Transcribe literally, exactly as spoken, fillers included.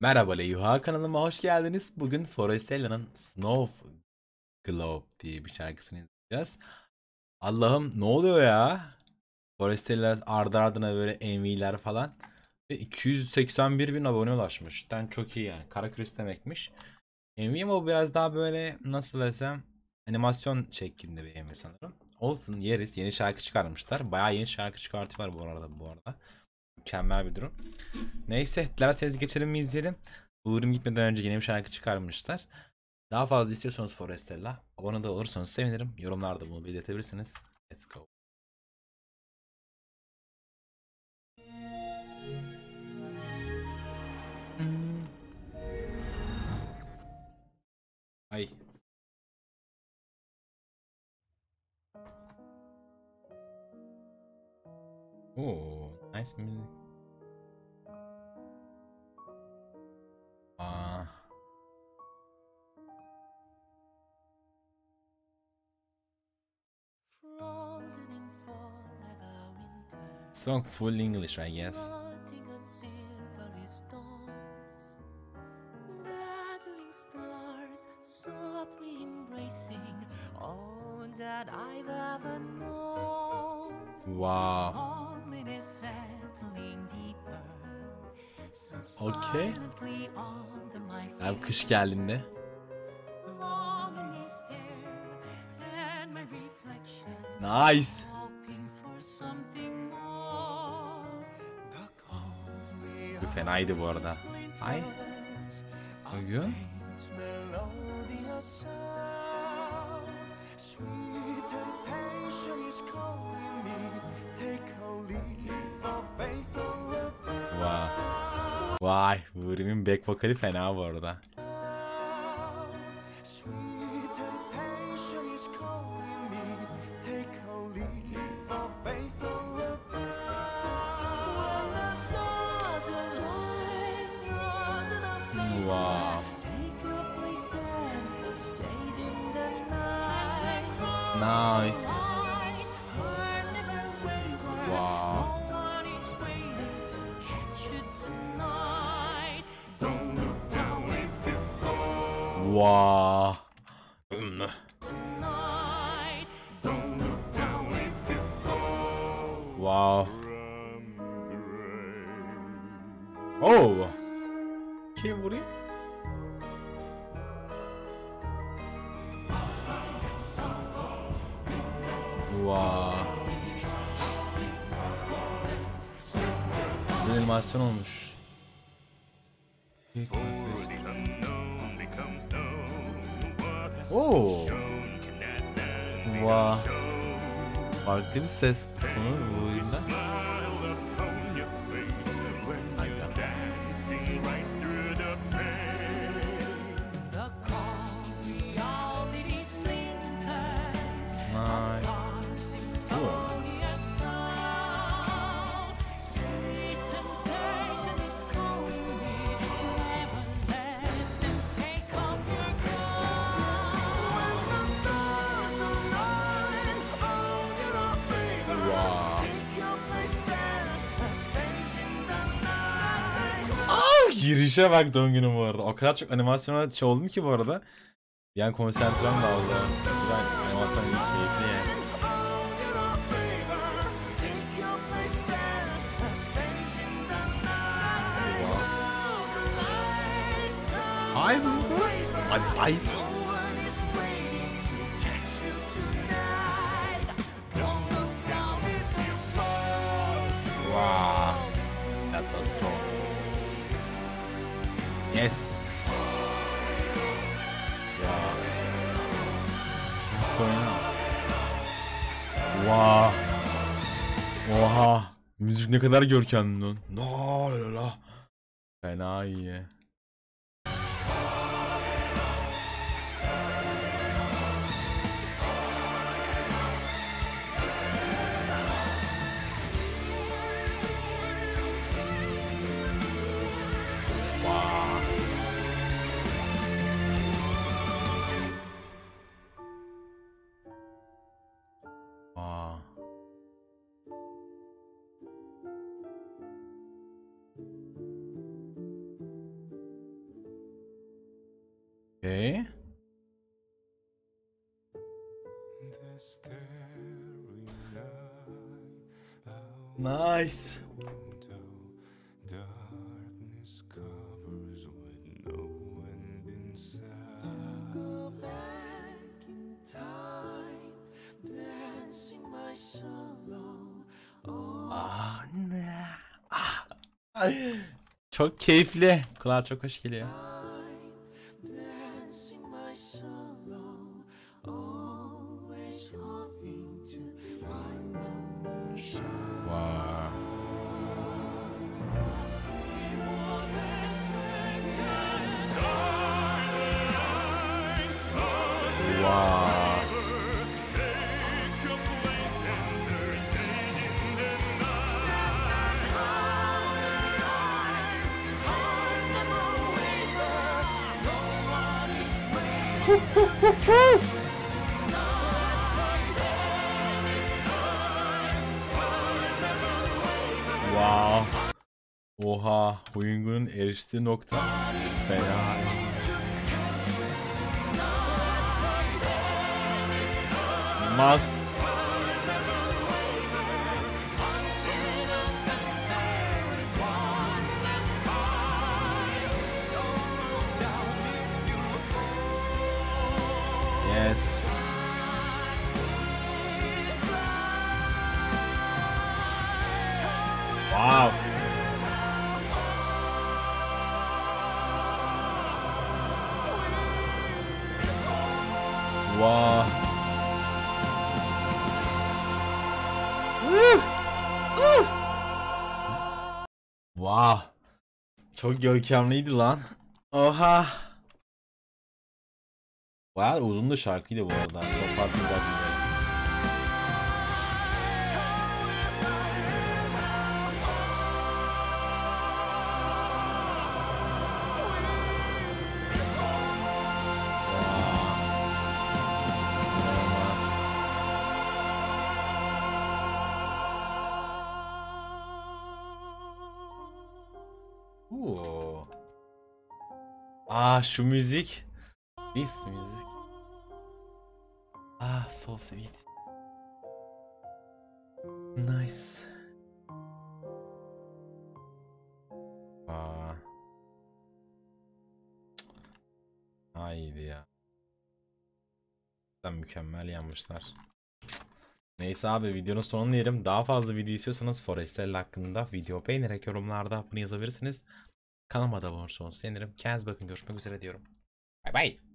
Merhaba Leyva, kanalıma hoş geldiniz. Bugün Forestella'nın Snow Globe diye bir şarkısını izleyeceğiz. Allah'ım ne oluyor ya? Forestella ardı ardına böyle M V'ler falan. Ve iki yüz seksen bir bin abone ulaşmış. Yani çok iyi yani. Kara kriz demekmiş. M V ama biraz daha böyle nasıl desem animasyon şeklinde bir M V sanırım. Olsun, yeriz. Yeni şarkı çıkarmışlar. Bayağı yeni şarkı çıkartıyorlar bu arada bu arada. Mükemmel bir durum. Neyse, dilerseniz geçelim mi, izleyelim. Uğurum gitmeden önce yeni bir şarkı çıkarmışlar. Daha fazla istiyorsanız Forestella, abone de olursanız sevinirim. Yorumlarda bunu belirtebilirsiniz. Let's go. Ay. Oo. Nice music. Aa. Song full English, I guess. Wow. Okay. Abi kış geldiğinde. Nice. Bu fenaydı bu arada. Ay. Bugün. Vay, Uğur'un back vokali fena bu arada. Wow. Nice. Wow. Mm. Wow. Oh. Kim bu? Wow. Animasyon olmuş. Ooo. Vaa. Farklı bir ses sonu bu oyunda. Girişe bak doğum günüm bu arada. O kadar çok animasyona şey oldum ki bu arada. Yani konser falan da aldı. Yani animasyon gibi keyifli yani. Wow. Ay bu. Ay ay. Wow. That was strong. Yes. Wow. What's going on? Wow. Oha. Müzik ne kadar görkemli lan. No la la. Fena iyi. Okay. Nice. Ah ne. Ah. Çok keyifli. Kulağa çok hoş geliyor. Wow. Oha, Huyungu'nun eriştiği nokta fena. Mas. Yes. Wow. Wow. Wow. Çok görkemliydi lan. Oha. Bayağı uzundu şarkıydı bu arada. Aa şu müzik. This music. Ah, so sweet. Nice. Aa. Haydi ya. Tam mükemmel yanmışlar. Neyse abi, videonun sonuna gelelim. Daha fazla video istiyorsanız Forestella hakkında video beğenerek yorumlarda bunu yazabilirsiniz. Kanalıma da abone olursanız sevinirim. Kendinize bakın. Görüşmek üzere diyorum. Bay bay.